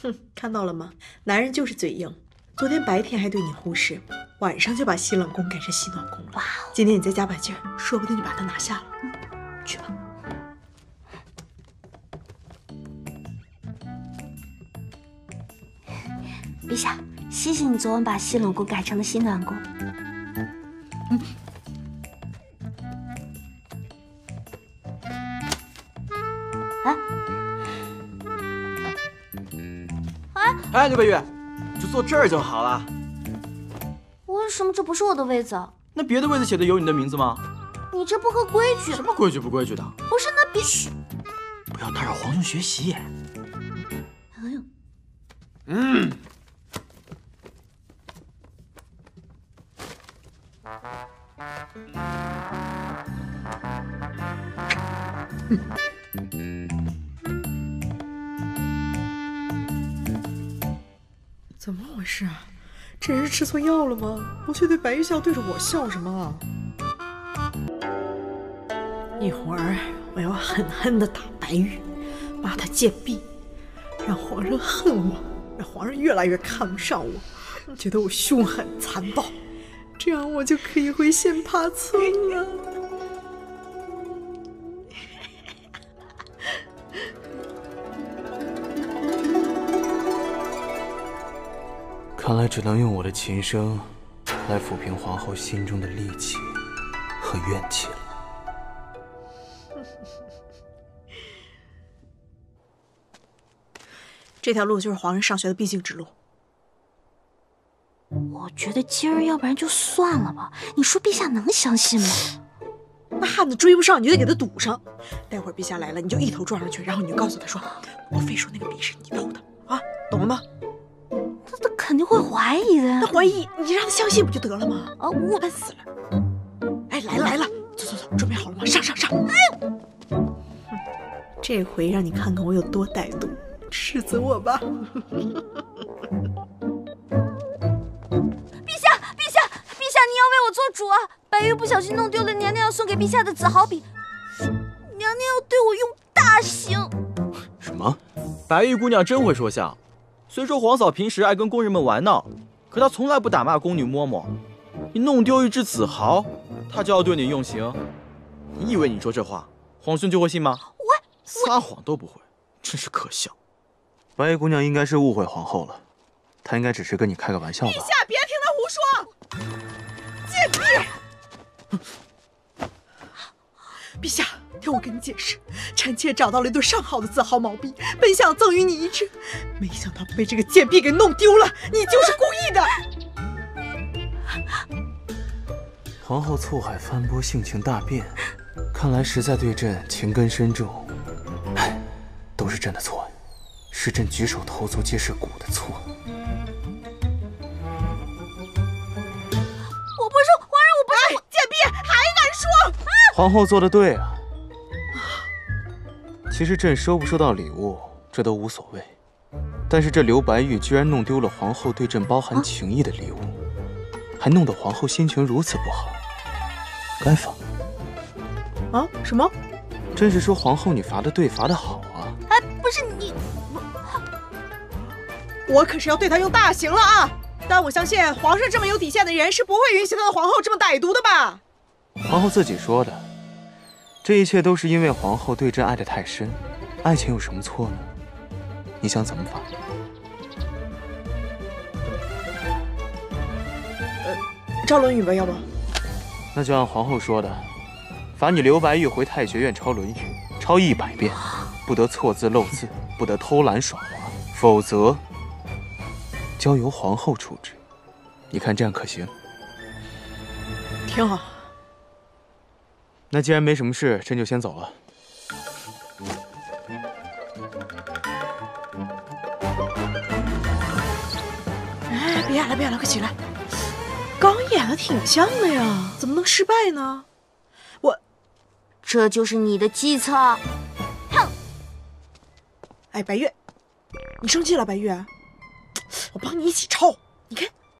哼，看到了吗？男人就是嘴硬。昨天白天还对你忽视，晚上就把西冷宫改成西暖宫了。哇哦！今天你再加把劲儿，说不定就把他拿下了。嗯，去吧。陛下，谢谢你昨晚把西冷宫改成了西暖宫。嗯。 哎，刘白玉，你就坐这儿就好了。为什么这不是我的位子？那别的位子写的有你的名字吗？你这不合规矩。什么规矩不规矩的？不是那必须。不要打扰皇兄学习。哎呦。嗯。怎么回事啊？这人是吃错药了吗？不去对白玉笑，对着我笑什么啊？一会儿我要狠狠地打白玉，骂他贱婢，让皇上恨我，让皇上越来越看不上我，觉得我凶狠残暴，这样我就可以回仙葩村了。看来只能用我的琴声来抚平皇后心中的戾气和怨气了。这条路就是皇上上学的必经之路。我觉得今儿要不然就算了吧，你说陛下能相信吗？那汉子追不上，你就得给他堵上。待会儿陛下来了，你就一头撞上去，然后你就告诉他说，我非说那个笔是你偷的啊，懂了吗？ 他肯定会怀疑的。他怀疑，你让他相信不就得了吗？啊，我笨死了！哎，来了来了，走走走，准备好了吗？上上上！哎呦，这回让你看看我有多歹毒，斥责我吧！陛下，陛下，陛下，你要为我做主啊！白玉不小心弄丢了娘娘要送给陛下的紫毫笔，娘娘要对我用大刑。什么？白玉姑娘真会说笑。 虽说皇嫂平时爱跟宫人们玩闹，可她从来不打骂宫女嬷嬷。你弄丢一只紫毫，她就要对你用刑。你以为你说这话，皇兄就会信吗？我撒谎都不会，真是可笑。白玉姑娘应该是误会皇后了，她应该只是跟你开个玩笑吧。陛下，别听她胡说！贱婢！陛下。 听我跟你解释，臣妾找到了一对上好的紫毫毛笔，本想赠予你一支，没想到被这个贱婢给弄丢了。你就是故意的。皇后醋海翻波，性情大变，看来实在对朕情根深重。唉，都是朕的错，是朕举手投足皆是骨的错。我不说，皇上，我不说，贱婢还敢说！皇后做的对啊。 其实朕收不收到礼物，这都无所谓。但是这刘白玉居然弄丢了皇后对朕包含情意的礼物，还弄得皇后心情如此不好，该罚。啊？什么？朕是说皇后你罚的对，罚的好啊。哎，不是你，我可是要对她用大刑了啊！但我相信皇上这么有底线的人，是不会允许他的皇后这么歹毒的吧？皇后自己说的。 这一切都是因为皇后对朕爱得太深，爱情有什么错呢？你想怎么罚？赵轮语吧，要不？那就按皇后说的，罚你刘白玉回太学院抄《论语》，抄100遍，不得错字漏字，不得偷懒耍滑，否则交由皇后处置。你看这样可行？挺好。 那既然没什么事，朕就先走了。哎，别演了，别演了，快起来！刚演的挺像的呀，怎么能失败呢？我，这就是你的计策。哼！哎，白玉，你生气了，白玉，我帮你一起抄。你看，